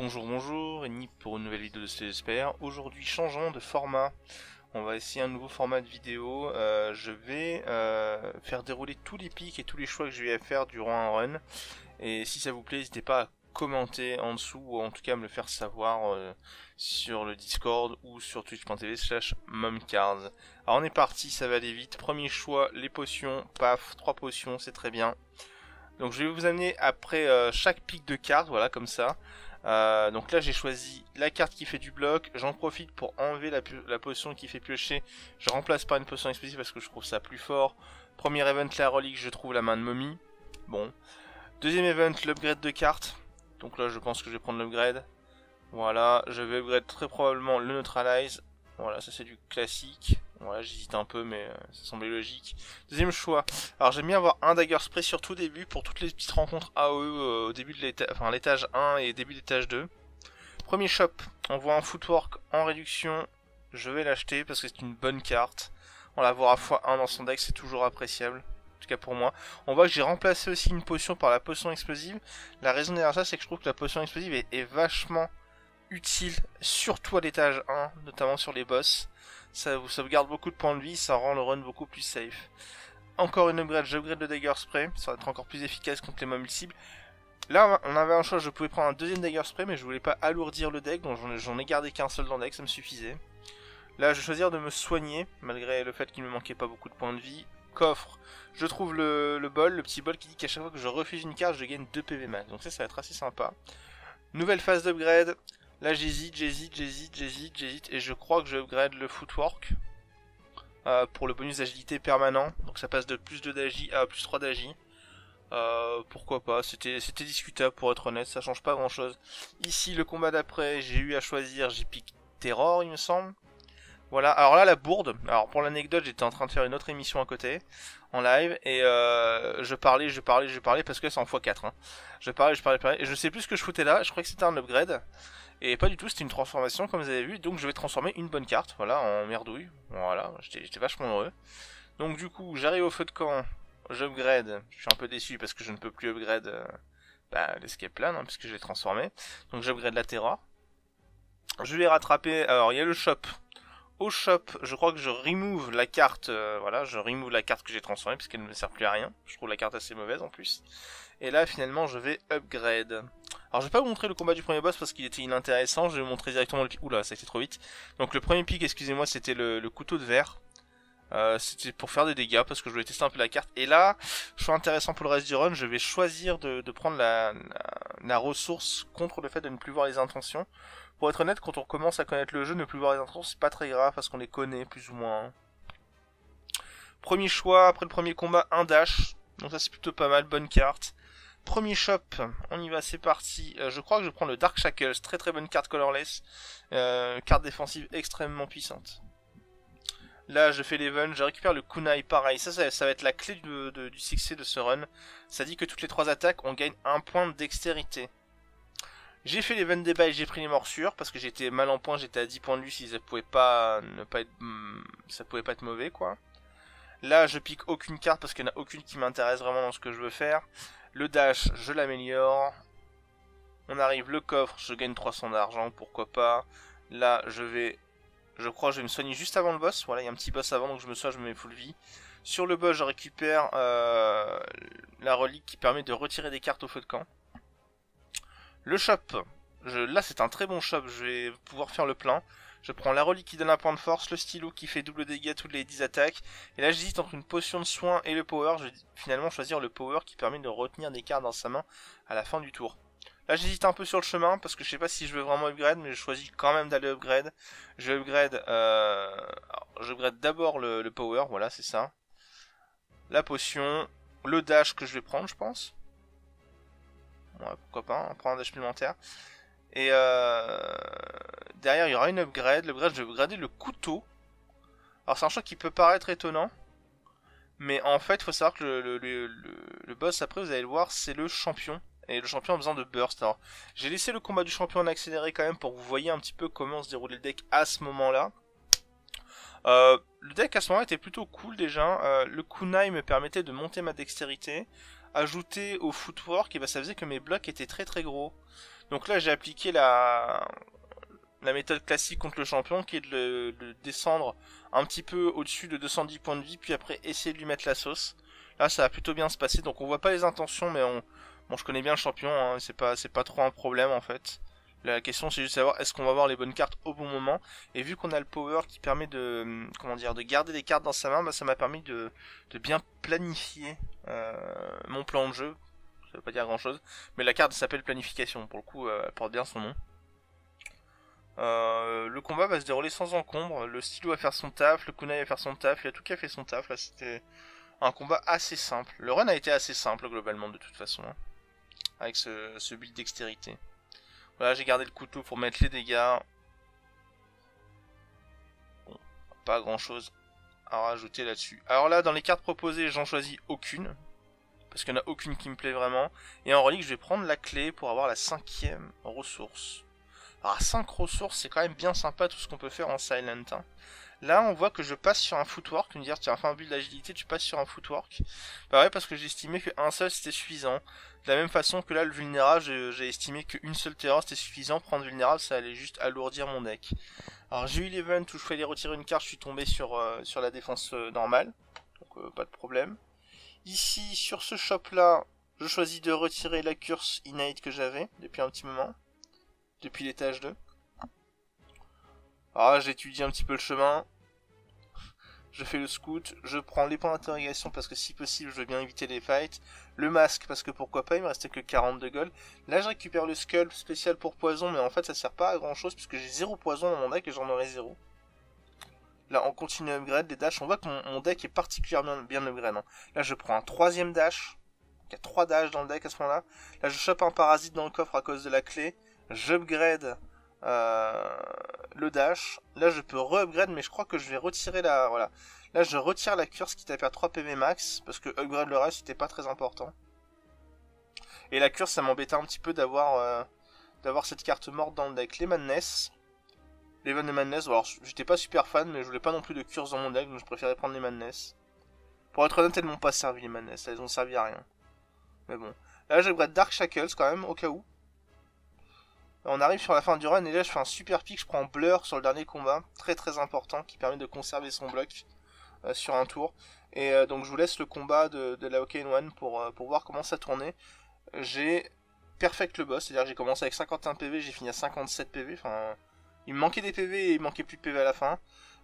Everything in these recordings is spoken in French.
Bonjour, bonjour, et Nipp pour une nouvelle vidéo de Slay the Spire. Aujourd'hui, changeons de format. On va essayer un nouveau format de vidéo. Je vais faire dérouler tous les pics et tous les choix que je vais faire durant un run. Et si ça vous plaît, n'hésitez pas à commenter en dessous, ou en tout cas à me le faire savoir sur le Discord ou sur Twitch.tv/momcards. Alors on est parti, ça va aller vite. Premier choix, les potions. Paf, 3 potions, c'est très bien. Donc je vais vous amener après chaque pic de carte, voilà, comme ça. Donc là j'ai choisi la carte qui fait du bloc, j'en profite pour enlever la potion qui fait piocher, je remplace par une potion explosive parce que je trouve ça plus fort. Premier event, la relique, je trouve la main de momie, bon. Deuxième event, l'upgrade de carte, donc là je pense que je vais prendre l'upgrade. Voilà, je vais upgrade très probablement le neutralize, voilà, ça c'est du classique. Voilà, j'hésite un peu mais ça semblait logique. Deuxième choix, alors j'aime bien avoir un dagger spray surtout au début pour toutes les petites rencontres AOE au début de l'étage, enfin l'étage 1 et début de l'étage 2. Premier shop, on voit un footwork en réduction, je vais l'acheter parce que c'est une bonne carte. On la voit à x1 dans son deck, c'est toujours appréciable, en tout cas pour moi. On voit que j'ai remplacé aussi une potion par la potion explosive. La raison derrière ça c'est que je trouve que la potion explosive est vachement utile, surtout à l'étage 1, notamment sur les boss. Ça vous sauvegarde beaucoup de points de vie, ça rend le run beaucoup plus safe. Encore une upgrade, j'upgrade le dagger spray, ça va être encore plus efficace contre les momies cibles. Là on avait un choix, je pouvais prendre un deuxième dagger spray mais je voulais pas alourdir le deck, donc j'en ai gardé qu'un seul dans le deck, ça me suffisait. Là je vais choisir de me soigner, malgré le fait qu'il me manquait pas beaucoup de points de vie. Coffre, je trouve le petit bol qui dit qu'à chaque fois que je refuse une carte je gagne 2 PV max, donc ça va être assez sympa. Nouvelle phase d'upgrade. Là j'hésite et je crois que je upgrade le footwork pour le bonus d'agilité permanent. Donc ça passe de plus 2 d'agi à plus 3 d'agi. Pourquoi pas, c'était discutable pour être honnête, ça change pas grand chose. Ici le combat d'après, j'ai eu à choisir, j'ai piqué Terror il me semble. Voilà, alors là la bourde, alors pour l'anecdote j'étais en train de faire une autre émission à côté, en live, et je parlais, parce que c'est en x4, hein. Je parlais, et je sais plus ce que je foutais là, je crois que c'était un upgrade, et pas du tout, c'était une transformation comme vous avez vu, donc je vais transformer une bonne carte, voilà, en merdouille, voilà, j'étais vachement heureux. Donc du coup, j'arrive au feu de camp, j'upgrade, je suis un peu déçu parce que je ne peux plus upgrade l'escape plan, hein, puisque je l'ai transformé, donc j'upgrade la Terra, je vais rattraper, alors il y a le shop. Au shop, je crois que je remove la carte, voilà, je remove la carte que j'ai transformée parce qu'elle ne me sert plus à rien. Je trouve la carte assez mauvaise en plus. Et là, finalement, je vais upgrade. Alors, je vais pas vous montrer le combat du premier boss parce qu'il était inintéressant. Je vais vous montrer directement le pic. Oula, ça a été trop vite. Donc, le premier pic, excusez-moi, c'était le couteau de verre. C'était pour faire des dégâts parce que je voulais tester un peu la carte. Et là, choix intéressant pour le reste du run, je vais choisir de prendre la ressource contre le fait de ne plus voir les intentions. Pour être honnête, quand on commence à connaître le jeu, ne plus voir les intentions, c'est pas très grave parce qu'on les connaît plus ou moins. Premier choix, après le premier combat, un dash. Donc ça c'est plutôt pas mal, bonne carte. Premier shop, on y va, c'est parti. Je crois que je prends le Dark Shackles, très très bonne carte colorless. Carte défensive extrêmement puissante. Là je fais l'event, je récupère le Kunaï, pareil, ça va être la clé du succès de ce run. Ça dit que toutes les 3 attaques on gagne 1 point de dextérité. J'ai fait l'event des bails, j'ai pris les morsures parce que j'étais mal en point, j'étais à 10 points de lui, si ça pouvait pas être mauvais quoi. Là je pique aucune carte parce qu'il n'y en a aucune qui m'intéresse vraiment dans ce que je veux faire. Le dash, je l'améliore. On arrive, le coffre, je gagne 300 d'argent, pourquoi pas. Là je crois que je vais me soigner juste avant le boss. Voilà, il y a un petit boss avant, donc je me soigne, je me mets full vie. Sur le boss, je récupère la relique qui permet de retirer des cartes au feu de camp. Le shop. Là, c'est un très bon shop. Je vais pouvoir faire le plein. Je prends la relique qui donne un point de force, le stylo qui fait double dégâts toutes les 10 attaques. Et là, j'hésite entre une potion de soin et le power. Je vais finalement choisir le power qui permet de retenir des cartes dans sa main à la fin du tour. Là j'hésite un peu sur le chemin parce que je sais pas si je veux vraiment upgrade, mais je choisis quand même d'aller upgrade. Je upgrade d'abord le power, voilà c'est ça. La potion, le dash que je vais prendre je pense. Ouais, pourquoi pas, on prend un dash supplémentaire. Et derrière il y aura une upgrade, je vais upgrader le couteau. Alors c'est un choix qui peut paraître étonnant. Mais en fait faut savoir que le boss après vous allez le voir c'est le champion. Et le champion a besoin de burst. Alors j'ai laissé le combat du champion en accéléré quand même pour que vous voyez un petit peu comment se déroulait le deck à ce moment là. Le deck à ce moment là était plutôt cool déjà. Le kunai me permettait de monter ma dextérité. ajouté au footwork, et bah ça faisait que mes blocs étaient très gros. Donc là j'ai appliqué la méthode classique contre le champion qui est de le descendre un petit peu au-dessus de 210 points de vie, puis après essayer de lui mettre la sauce. Là ça va plutôt bien se passer, donc on voit pas les intentions, mais bon, je connais bien le champion, hein, c'est pas trop un problème en fait. La question c'est juste de savoir est-ce qu'on va avoir les bonnes cartes au bon moment, et vu qu'on a le power qui permet de de garder les cartes dans sa main, bah, ça m'a permis de bien planifier mon plan de jeu. Ça veut pas dire grand chose, mais la carte s'appelle planification, pour le coup elle porte bien son nom. Le combat va se dérouler sans encombre, le stylo va faire son taf, le kunai va faire son taf, il a tout qu'à fait son taf, là c'était un combat assez simple. Le run a été assez simple globalement de toute façon, hein, avec ce build dextérité. Voilà, j'ai gardé le couteau pour mettre les dégâts. Bon, pas grand chose à rajouter là-dessus. Alors là, dans les cartes proposées, j'en choisis aucune. Parce qu'il n'y en a aucune qui me plaît vraiment. Et en relique, je vais prendre la clé pour avoir la 5e ressource. Alors, 5 ressources, c'est quand même bien sympa tout ce qu'on peut faire en silent, hein. Là, on voit que je passe sur un footwork. Tu me dis, tiens, enfin, un build d'agilité, tu passes sur un footwork. Bah ouais, parce que j'ai estimé qu'un seul, c'était suffisant. De la même façon que là, le vulnérable, j'ai estimé qu'une seule terreur, c'était suffisant. Prendre vulnérable, ça allait juste alourdir mon deck. Alors, j'ai eu l'event où je fallait retirer une carte, je suis tombé sur la défense normale. Donc, pas de problème. Ici, sur ce shop-là, je choisis de retirer la curse innate que j'avais depuis un petit moment. Depuis l'étage 2. Alors là, j'étudie un petit peu le chemin, je fais le scout, je prends les points d'interrogation parce que si possible je veux bien éviter les fights, le masque parce que pourquoi pas, il me restait que 42 gold. Là je récupère le skull spécial pour poison, mais en fait ça sert pas à grand chose puisque j'ai 0 poison dans mon deck et j'en aurai 0. Là on continue à upgrade les dashs, on voit que mon deck est particulièrement bien upgrade, hein. Là je prends un 3e dash, il y a 3 dashs dans le deck à ce moment-là. Là je chope un parasite dans le coffre à cause de la clé, j'upgrade le dash. Là je peux re-upgrade, mais je crois que je vais retirer la... Voilà. Là je retire la curse qui tape à 3 PV max, parce que upgrade le reste c'était pas très important. Et la curse ça m'embêtait un petit peu d'avoir cette carte morte dans le deck. Les madness. Les vannes de madness, alors j'étais pas super fan, mais je voulais pas non plus de curse dans mon deck, donc je préférais prendre les madness. Pour être honnête, elles m'ont pas servi les madness, elles ont servi à rien. Mais bon. Là j'upgrade Dark Shackles quand même, au cas où. On arrive sur la fin du run et là je fais un super pic, je prends Blur sur le dernier combat, très important, qui permet de conserver son bloc sur un tour. Et donc je vous laisse le combat de la Hawkeye One pour voir comment ça tournait. J'ai perfect le boss, c'est-à-dire que j'ai commencé avec 51 PV, j'ai fini à 57 PV, enfin il me manquait des PV et il me manquait plus de PV à la fin.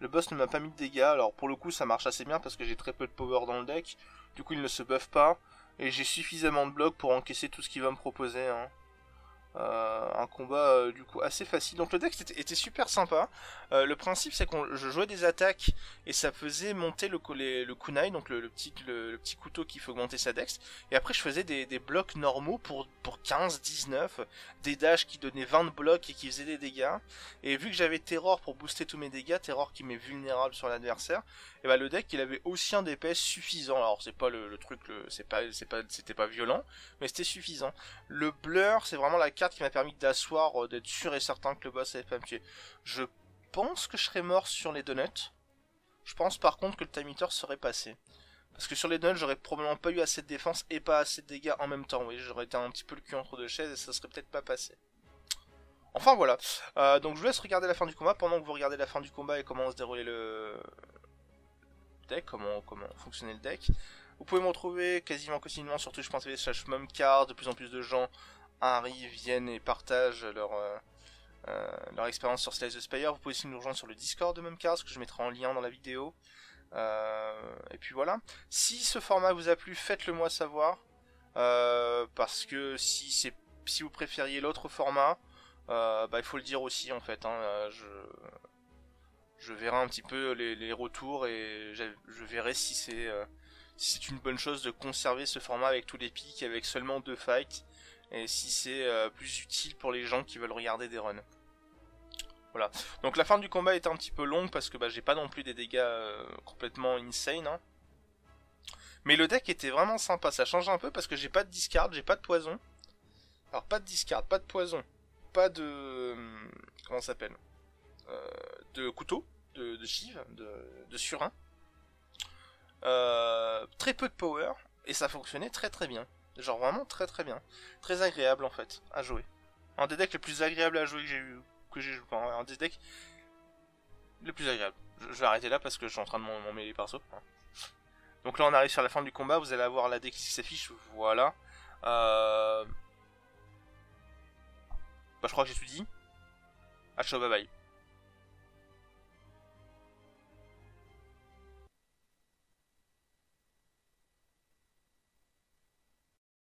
Le boss ne m'a pas mis de dégâts, alors pour le coup ça marche assez bien parce que j'ai très peu de power dans le deck, du coup il ne se buff pas, et j'ai suffisamment de blocs pour encaisser tout ce qu'il va me proposer, hein. Un combat du coup assez facile. Donc le deck était super sympa. Le principe c'est que je jouais des attaques et ça faisait monter le kunai, donc le petit couteau qui fait augmenter sa dex. Et après je faisais des blocs normaux pour 15, 19, des dashs qui donnaient 20 blocs et qui faisaient des dégâts. Et vu que j'avais terror pour booster tous mes dégâts, terror qui m'est vulnérable sur l'adversaire, et bah le deck il avait aussi un DPS suffisant. Alors c'est pas le truc, c'était pas violent, mais c'était suffisant. Le blur c'est vraiment la carte qui m'a permis d'asseoir, d'être sûr et certain que le boss allait pas me tuer. Je pense que je serais mort sur les donuts. Je pense par contre que le time meter serait passé. Parce que sur les donuts, j'aurais probablement pas eu assez de défense et pas assez de dégâts en même temps. Oui, j'aurais été un petit peu le cul entre deux chaises et ça serait peut-être pas passé. Enfin voilà. Donc je vous laisse regarder la fin du combat. Pendant que vous regardez la fin du combat et comment se déroulait le deck, comment fonctionnait le deck, vous pouvez me retrouver quasiment continuellement sur Twitch.tv/momcards. De plus en plus de gens arrivent, viennent et partagent leur expérience sur Slay the Spire. Vous pouvez aussi nous rejoindre sur le Discord de Memcast, que je mettrai en lien dans la vidéo. Et puis voilà. Si ce format vous a plu, faites-le moi savoir. Parce que si vous préfériez l'autre format, bah, il faut le dire aussi en fait, hein. Je verrai un petit peu les retours et je verrai si c'est une bonne chose de conserver ce format avec tous les pics, avec seulement 2 fights. Et si c'est plus utile pour les gens qui veulent regarder des runs. Voilà. Donc la fin du combat était un petit peu longue parce que bah, j'ai pas non plus des dégâts complètement insane, hein. Mais le deck était vraiment sympa, ça change un peu parce que j'ai pas de discard, j'ai pas de poison. Alors pas de discard, pas de poison, pas de... Comment ça s'appelle de couteau, de chive, de surin. Très peu de power et ça fonctionnait très bien. Genre vraiment très très bien. Très agréable en fait à jouer. Un des decks les plus agréables à jouer que j'ai eu. Que j'ai joué. Enfin, un des decks les plus agréables. Je vais arrêter là parce que je suis en train de m'emmêler les persos. Donc là on arrive sur la fin du combat, vous allez avoir la deck qui s'affiche, voilà. Bah je crois que j'ai tout dit. À ciao, bye bye.